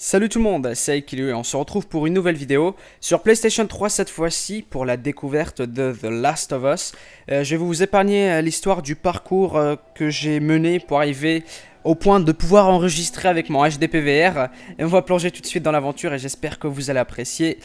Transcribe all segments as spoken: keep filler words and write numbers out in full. Salut tout le monde, c'est Aiekillu et on se retrouve pour une nouvelle vidéo sur PlayStation trois cette fois-ci pour la découverte de The Last of Us. Euh, je vais vous épargner l'histoire du parcours euh, que j'ai mené pour arriver au point de pouvoir enregistrer avec mon H D P V R. Et on va plonger tout de suite dans l'aventure et j'espère que vous allez apprécier.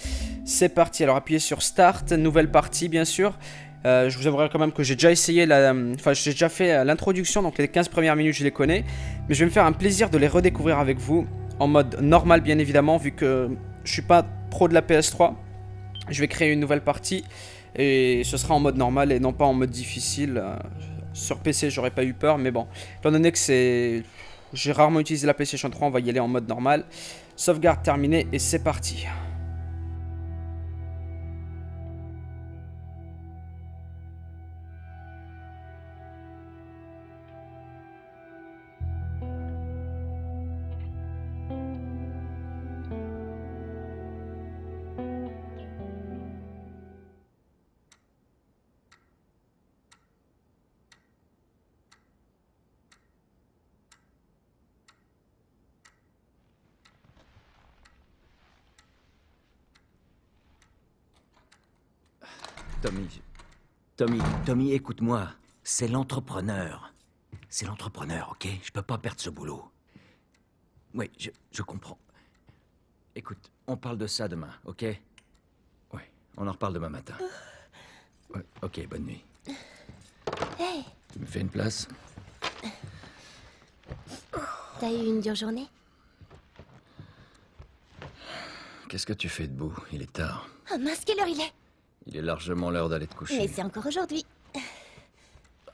C'est parti, alors appuyez sur Start, nouvelle partie bien sûr. Euh, je vous avouerai quand même que j'ai déjà essayé, la, enfin j'ai déjà fait l'introduction, donc les quinze premières minutes je les connais. Mais je vais me faire un plaisir de les redécouvrir avec vous. En mode normal bien évidemment, vu que je suis pas pro de la P S trois. Je vais créer une nouvelle partie et ce sera en mode normal et non pas en mode difficile. Sur P C j'aurais pas eu peur, mais bon, étant donné que c'est... j'ai rarement utilisé la PlayStation trois, on va y aller en mode normal. Sauvegarde terminée et c'est parti. Tommy, Tommy, Tommy, écoute-moi. C'est l'entrepreneur. C'est l'entrepreneur, ok? Je peux pas perdre ce boulot. Oui, je, je comprends. Écoute, on parle de ça demain, ok? Oui, on en reparle demain matin. Ouais, ok, bonne nuit. Hey! Tu me fais une place? T'as eu une dure journée? Qu'est-ce que tu fais debout? Il est tard. Oh mince, quelle heure il est? Il est largement l'heure d'aller te coucher. Mais c'est encore aujourd'hui.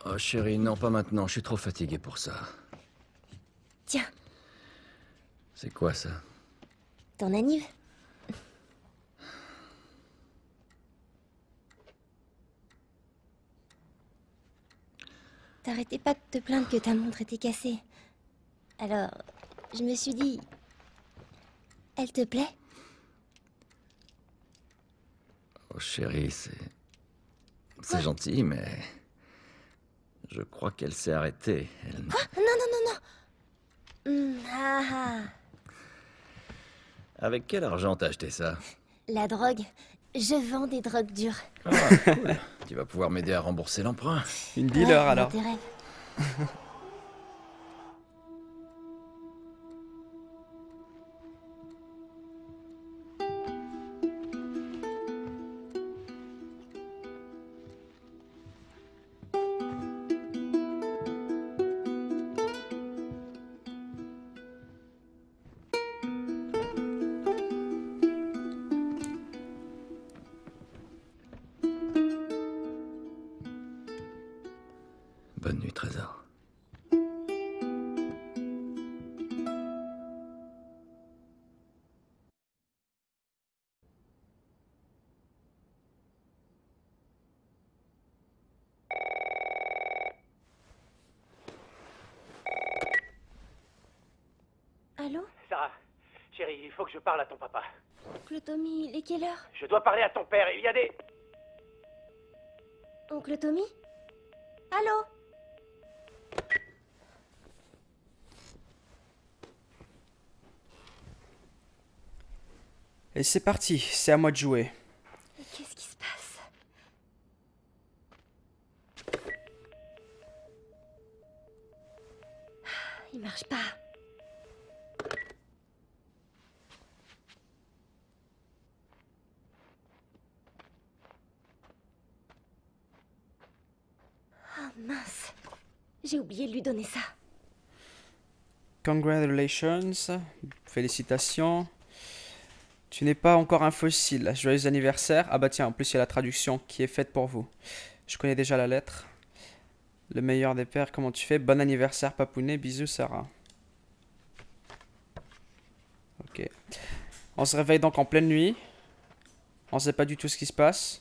Oh chérie, non pas maintenant, je suis trop fatigué pour ça. Tiens. C'est quoi ça? Ton anniv. T'arrêtais pas de te plaindre que ta montre était cassée. Alors, je me suis dit... Elle te plaît? Oh chérie, c'est... C'est gentil, mais... Je crois qu'elle s'est arrêtée, elle... Quoi? Non, non, non, non mmh, ah, ah. Avec quel argent t'as acheté ça? La drogue. Je vends des drogues dures. Ah, cool. Tu vas pouvoir m'aider à rembourser l'emprunt. Une dealer, ouais, alors. Bonne nuit, Trésor. Allô? Sarah, chérie, il faut que je parle à ton papa. Oncle Tommy, il est quelle heure? Je dois parler à ton père, il y a des... Oncle Tommy? Allô? Et c'est parti, c'est à moi de jouer. Qu'est-ce qui se passe? Il marche pas. Oh mince, j'ai oublié de lui donner ça. Congratulations, félicitations. Tu n'es pas encore un fossile. Joyeux anniversaire. Ah bah tiens, en plus il y a la traduction qui est faite pour vous. Je connais déjà la lettre. Le meilleur des pères, comment tu fais? Bon anniversaire, papounet. Bisous, Sarah. Ok. On se réveille donc en pleine nuit. On sait pas du tout ce qui se passe.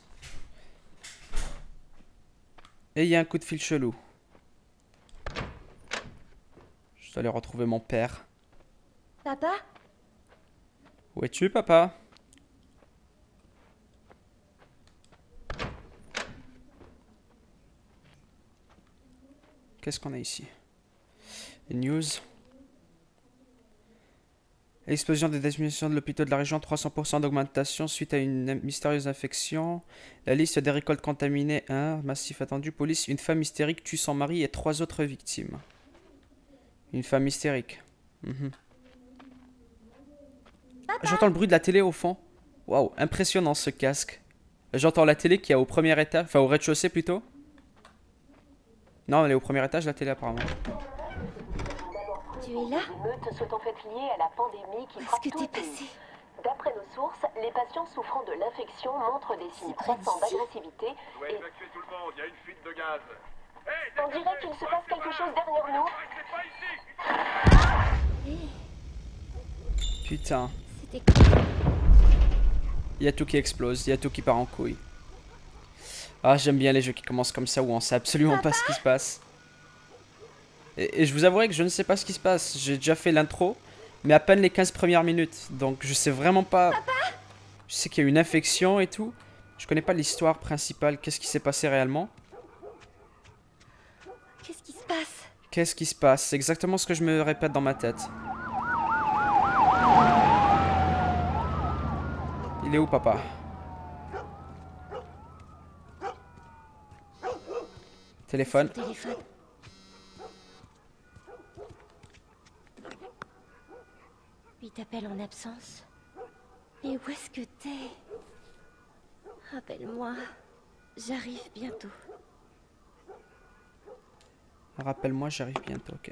Et il y a un coup de fil chelou. Je dois aller retrouver mon père. Papa ? Où es-tu, papa? Qu'est-ce qu'on a ici? News. Explosion des démolitions de l'hôpital de la région, trois cents pour cent d'augmentation suite à une mystérieuse infection. La liste des récoltes contaminées, un massif attendu. Police, une femme hystérique tue son mari et trois autres victimes. Une femme hystérique. Mmh. J'entends le bruit de la télé au fond. Waouh, impressionnant ce casque. J'entends la télé qui est au premier étage, enfin au rez-de-chaussée plutôt. Non, elle est au premier étage, la télé apparemment. Tu es là ? Les meutes sont en fait liées à la pandémie qui frappe tout le pays. D'après nos sources, les patients souffrant de l'infection montrent des signes croissants d'agressivité. On doit évacuer tout le monde, il y a une fuite de gaz. On dirait qu'il se passe quelque chose derrière nous. Putain. Il y a tout qui explose, il y a tout qui part en couille. Ah, j'aime bien les jeux qui commencent comme ça où on sait absolument Papa pas ce qui se passe. Et, et je vous avouerai que je ne sais pas ce qui se passe. J'ai déjà fait l'intro, mais à peine les quinze premières minutes. Donc je sais vraiment pas... Papa, je sais qu'il y a une infection et tout. Je connais pas l'histoire principale. Qu'est-ce qui s'est passé réellement? Qu'est-ce qui se passe? Qu'est-ce qui se passe? C'est exactement ce que je me répète dans ma tête. Il est où, papa? Téléphone. Téléphone. Il t'appelle en absence. Mais où est-ce que t'es? Rappelle-moi. J'arrive bientôt. Rappelle-moi, j'arrive bientôt, ok.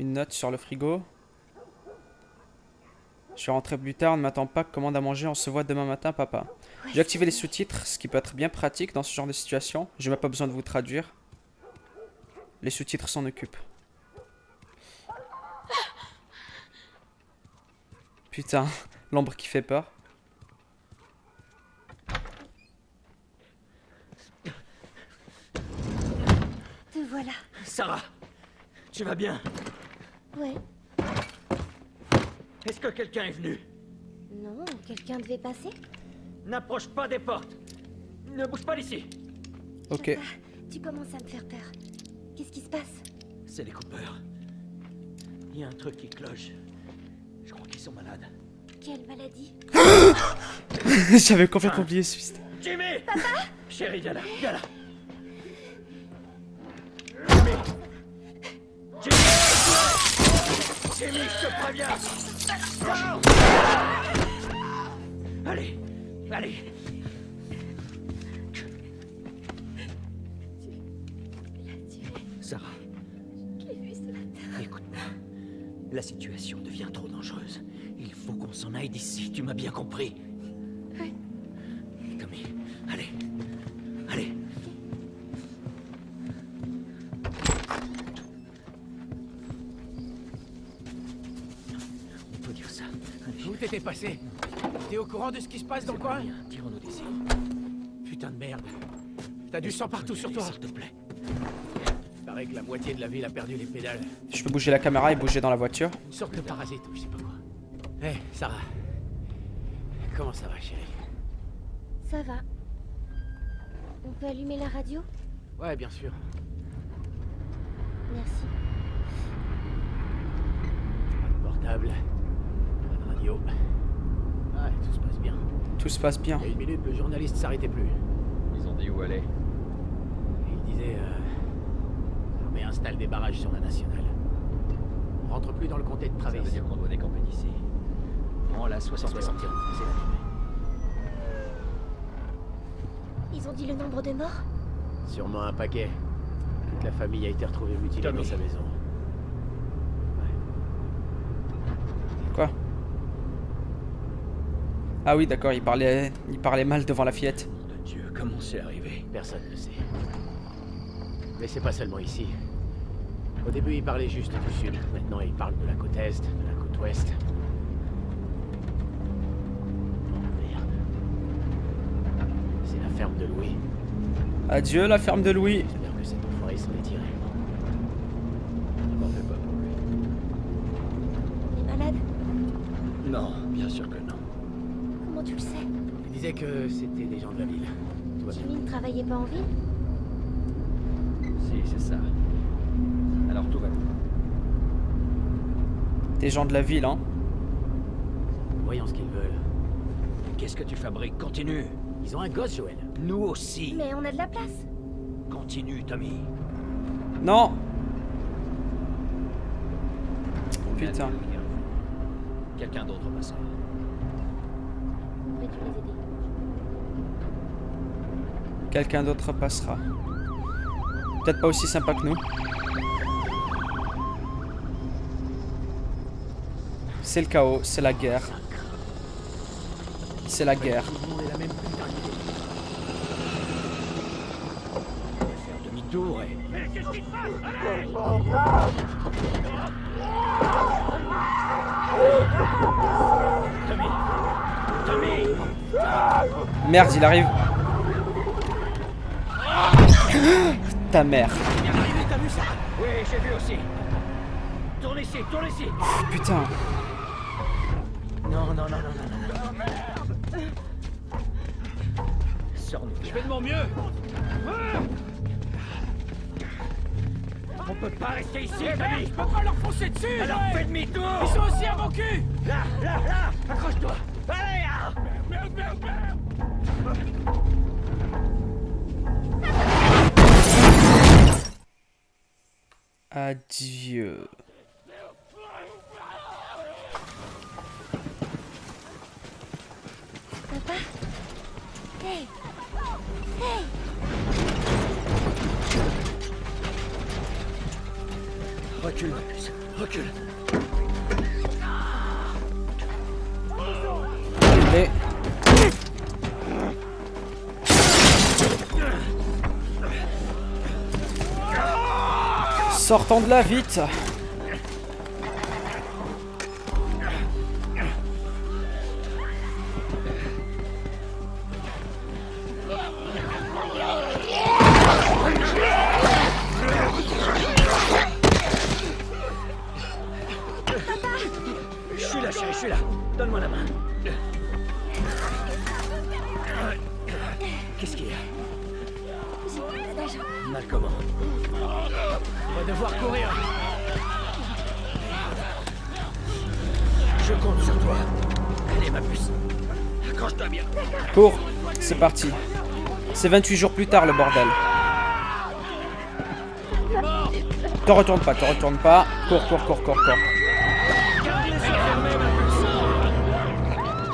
Une note sur le frigo. Je suis rentré plus tard, on ne m'attend pas, commande à manger, on se voit demain matin, papa. J'ai activé les sous-titres, ce qui peut être bien pratique dans ce genre de situation. J'ai même pas besoin de vous traduire. Les sous-titres s'en occupent. Putain, l'ombre qui fait peur. Te voilà. Sarah, tu vas bien? Ouais. Est-ce que quelqu'un est venu? Non, quelqu'un devait passer. N'approche pas des portes. Ne bouge pas d'ici. Ok. Papa, tu commences à me faire peur. Qu'est-ce qui se passe? C'est les coupeurs. Il y a un truc qui cloche. Je crois qu'ils sont malades. Quelle maladie? J'avais complètement ah. oublié ce Jimmy! Papa? Chérie, viens là, viens là. Jimmy! Jimmy! Jimmy, je te préviens! Allez, allez. Sarah, écoute-moi. La situation devient trop dangereuse. Il faut qu'on s'en aille d'ici, tu m'as bien compris. Oui. Tommy, allez, allez. T'es passé. T'es au courant de ce qui se passe dans le coin? Tirons-nous d'ici. Putain de merde. T'as du sang partout sur toi. S'il te plaît. Paraît que la moitié de la ville a perdu les pédales. Je peux bouger la caméra et bouger dans la voiture. Une sorte de parasite, je sais pas quoi. Hé, hey, Sarah. Comment ça va, chérie? Ça va. On peut allumer la radio? Ouais, bien sûr. Merci. Pas de portable. Yo. Ouais, tout se passe bien. Tout se passe bien. Il y a une minute, le journaliste s'arrêtait plus. Ils ont dit où aller? Ils disaient... Euh, l'armée installe des barrages sur la nationale. On rentre plus dans le comté de Travis. Ça veut dire qu'on doit décamper d'ici. Bon, la soixante-un, c'est l'arrivée. Ils ont dit le nombre de morts? Sûrement un paquet. Toute la famille a été retrouvée mutilée Tommy. dans sa maison. Ouais. Quoi? Ah oui, d'accord, il parlait, il parlait mal devant la fillette. Mon Dieu, comment c'est arrivé? Personne ne sait. Mais c'est pas seulement ici. Au début, il parlait juste du sud. Maintenant, il parle de la côte est, de la côte ouest. Oh merde. C'est la ferme de Louis. Adieu, la ferme de Louis. J'espère que cette enfoirée s'en est tirée. Je m'en fais pas pour lui. Il est malade? Non, bien sûr que non. Tu le sais. Il disait que c'était des gens de la ville. Jimmy ne travaillait pas en ville? Si, c'est ça. Alors tout va bien. des gens de la ville, hein. Voyons ce qu'ils veulent. Qu'est-ce que tu fabriques? Continue. Ils ont un gosse, Joël. Nous aussi. Mais on a de la place. Continue, Tommy. Non. Putain. Quelqu'un d'autre au passage. Quelqu'un d'autre passera. Peut-être pas aussi sympa que nous. C'est le chaos, c'est la guerre. C'est la guerre. Merde, il arrive. Ta mère. Oui, j'ai vu aussi. Tourne ici, tourne ici. Putain. Non, non, non, non, non, merde. Sors-nous. Je fais de mon mieux. On peut pas rester ici, Tommy. Je peux pas leur foncer dessus. Alors fais demi-tour. Ils sont aussi à mon cul. Là, là, là. Accroche-toi. Allez, ah. Merde, merde, merde. Adieu. Papa. Hey. Hey. Recule, recule. Allez. Sortons de là vite. Je suis là, chérie, je suis là. Donne-moi la main. Qu'est-ce qu'il y a? Mal comment? On va devoir courir. Je compte sur toi. Allez, ma puce. Accroche-toi bien. Cours. C'est parti. C'est vingt-huit jours plus tard, le bordel. T'en retourne pas, t'en retourne pas. Cours, cours, cours, cours, cours.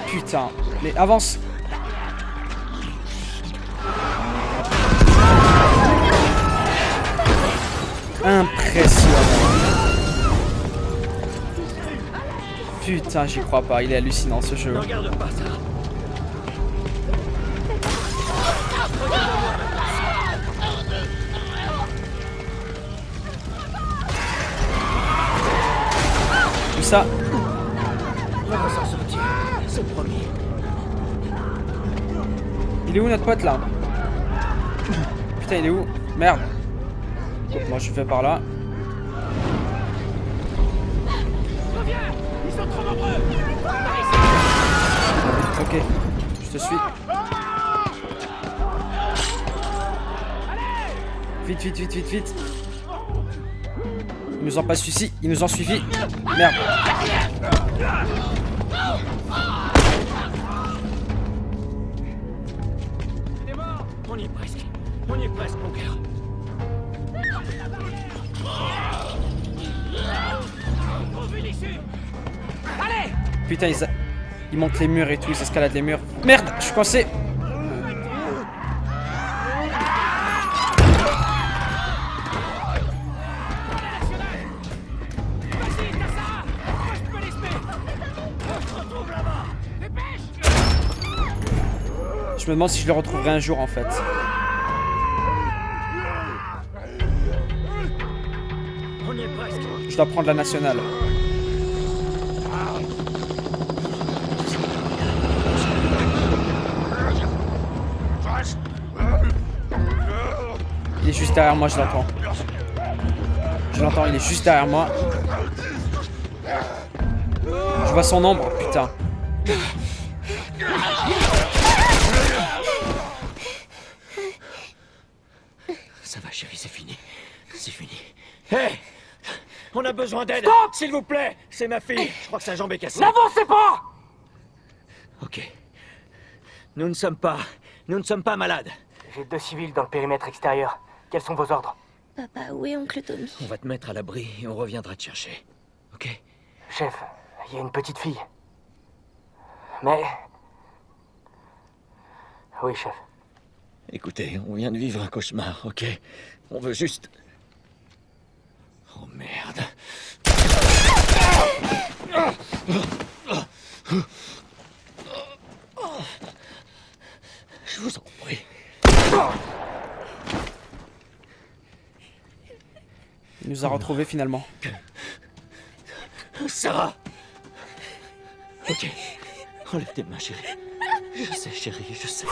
Putain. Mais avance. Impressionnant. Putain, j'y crois pas, il est hallucinant ce jeu. Regarde pas ça. Tout ça. On va s'en sortir, c'est promis. Il est où notre pote là? Putain, il est où? Merde. Donc, moi je fais par là. Ils sont trop nombreux. Ok, je te suis. Vite, vite, vite, vite, vite. Ils nous ont pas suivi, ils nous ont suivi. Merde. On y est presque. On y est presque, mon cœur. Allez. Putain, ils, a... ils montent les murs et tout, ils escaladent les murs. Merde, je suis coincé. Je me demande si je le retrouverai un jour en fait. Je dois prendre la nationale. Il est juste derrière moi, je l'entends. Je l'entends, il est juste derrière moi. Je vois son ombre, putain. Ça va chérie, c'est fini. C'est fini. Hé ! On a besoin d'aide. Stop, s'il vous plaît. C'est ma fille. Je crois que sa jambe est cassée. N'avancez pas! Ok. Nous ne sommes pas... Nous ne sommes pas malades. J'ai deux civils dans le périmètre extérieur. Quels sont vos ordres? Papa, où est oncle Tommy? On va te mettre à l'abri et on reviendra te chercher. Ok? Chef, il y a une petite fille. Mais... Oui, chef. Écoutez, on vient de vivre un cauchemar, ok? On veut juste... Oh merde... Je vous en prie. Il nous a retrouvés finalement. Sarah! Ok. Enlève tes mains, chérie. Je sais, chérie, je sais.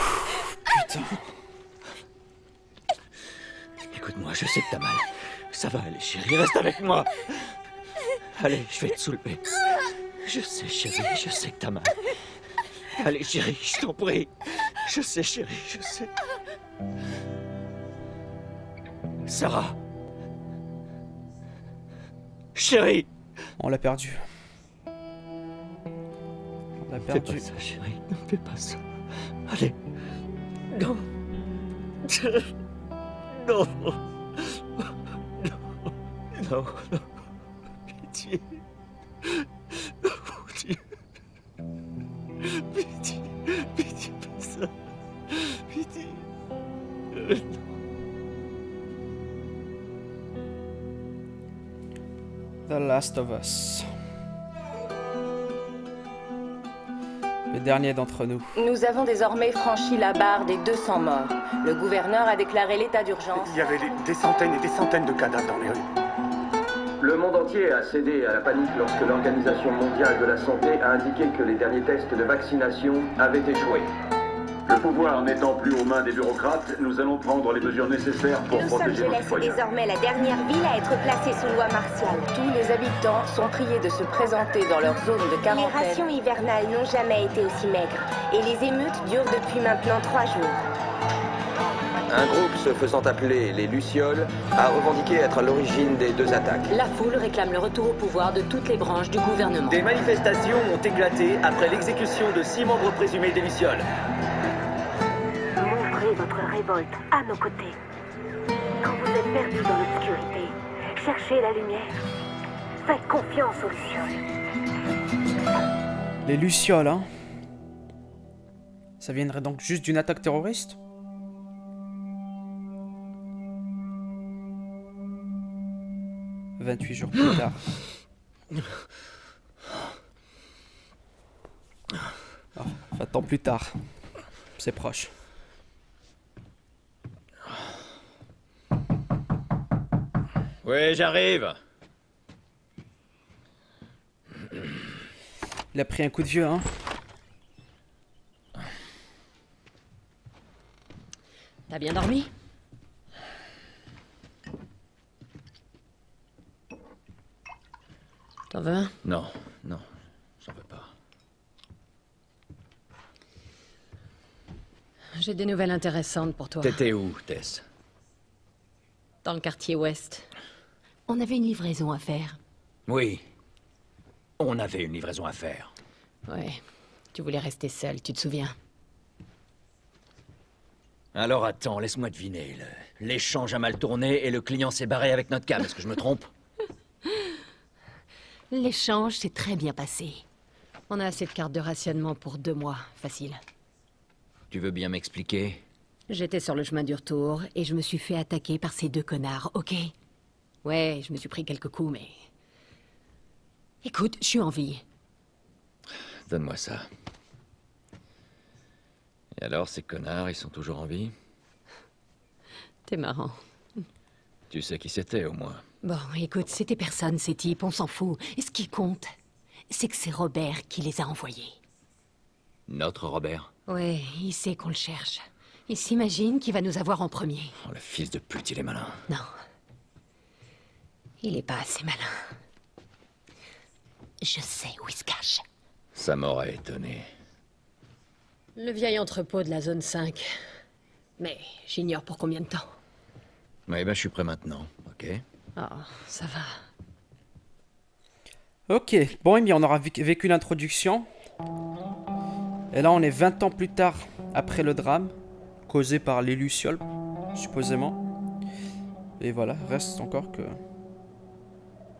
Putain. Écoute-moi, je sais que t'as mal. Ça va aller, chérie, reste avec moi. Allez, je vais te soulever. Je sais, chérie, je sais que t'as mal. Allez, chérie, je t'en prie. Je sais, chérie, je sais. Sarah. Chérie. On l'a perdu. On l'a perdu. Ne fais pas ça, chérie. Ne fais pas ça. Allez. Non. Non. Non. Non. Non. Pitié. Oh mon Dieu. Pitié. Pitié, pas ça. Pitié. Euh, non. The Last of Us. Le dernier d'entre nous. Nous avons désormais franchi la barre des deux cents morts. Le gouverneur a déclaré l'état d'urgence. Il y avait des centaines et des centaines de cadavres dans les rues. Le monde entier a cédé à la panique lorsque l'Organisation mondiale de la santé a indiqué que les derniers tests de vaccination avaient échoué. Le pouvoir n'étant plus aux mains des bureaucrates, nous allons prendre les mesures nécessaires pour nous protéger nos citoyens. Los Angeles est désormais la dernière ville à être placée sous loi martiale. Tous les habitants sont priés de se présenter dans leur zone de quarantaine. Les rations hivernales n'ont jamais été aussi maigres. Et les émeutes durent depuis maintenant trois jours. Un groupe se faisant appeler les Lucioles a revendiqué être à l'origine des deux attaques. La foule réclame le retour au pouvoir de toutes les branches du gouvernement. Des manifestations ont éclaté après l'exécution de six membres présumés des Lucioles. Votre révolte à nos côtés. Quand vous êtes perdu dans l'obscurité, cherchez la lumière. Faites confiance aux Lucioles. Les Lucioles, hein? Ça viendrait donc juste d'une attaque terroriste? vingt-huit jours plus tard. Oh, vingt ans plus tard. C'est proche. Oui, j'arrive. Il a pris un coup de vieux, hein. T'as bien dormi? T'en veux un? Non, non, j'en veux pas. J'ai des nouvelles intéressantes pour toi. T'étais où, Tess? Dans le quartier ouest. On avait une livraison à faire. Oui. On avait une livraison à faire. Ouais. Tu voulais rester seule, tu te souviens? Alors attends, laisse-moi deviner. L'échange a mal tourné et le client s'est barré avec notre cam. Est-ce que je me trompe? L'échange s'est très bien passé. On a assez de cartes de rationnement pour deux mois, facile. Tu veux bien m'expliquer? J'étais sur le chemin du retour et je me suis fait attaquer par ces deux connards, ok? Ouais, je me suis pris quelques coups, mais... Écoute, je suis en vie. Donne-moi ça. Et alors, ces connards, ils sont toujours en vie? T'es marrant. Tu sais qui c'était, au moins. Bon, écoute, c'était personne, ces types, on s'en fout. Et ce qui compte, c'est que c'est Robert qui les a envoyés. Notre Robert? Ouais, il sait qu'on le cherche. Il s'imagine qu'il va nous avoir en premier. Oh, le fils de pute, il est malin. Non. Il est pas assez malin. Je sais où il se cache. Ça m'aurait étonné. Le vieil entrepôt de la zone cinq. Mais j'ignore pour combien de temps. Ouais, ben je suis prêt maintenant, ok? Oh, ça va. Ok, bon, eh bien, on aura vécu l'introduction. Et là, on est vingt ans plus tard après le drame causé par les Lucioles, supposément. Et voilà, reste encore que...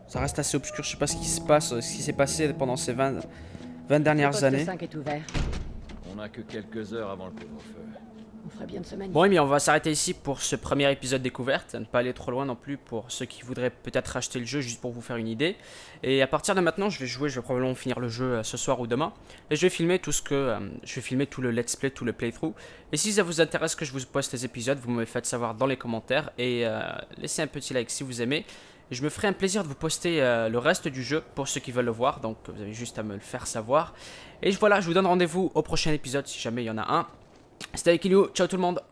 ça reste assez obscur, je sais pas ce qui se passe, ce qui s'est passé pendant ces vingt, vingt dernières années. Est ouvert. On a que quelques heures avant le couvre-feu. On ferait bien de se manier. Bon, eh bien, on va s'arrêter ici pour ce premier épisode découverte, à ne pas aller trop loin non plus pour ceux qui voudraient peut-être acheter le jeu juste pour vous faire une idée. Et à partir de maintenant, je vais jouer, je vais probablement finir le jeu ce soir ou demain, et je vais filmer tout ce que, euh, je vais filmer tout le let's play, tout le playthrough. Et si ça vous intéresse que je vous poste les épisodes, vous me faites savoir dans les commentaires et euh, laissez un petit like si vous aimez. Je me ferai un plaisir de vous poster euh, le reste du jeu pour ceux qui veulent le voir, donc vous avez juste à me le faire savoir. Et voilà, je vous donne rendez-vous au prochain épisode si jamais il y en a un. C'était Aiekillu, ciao tout le monde.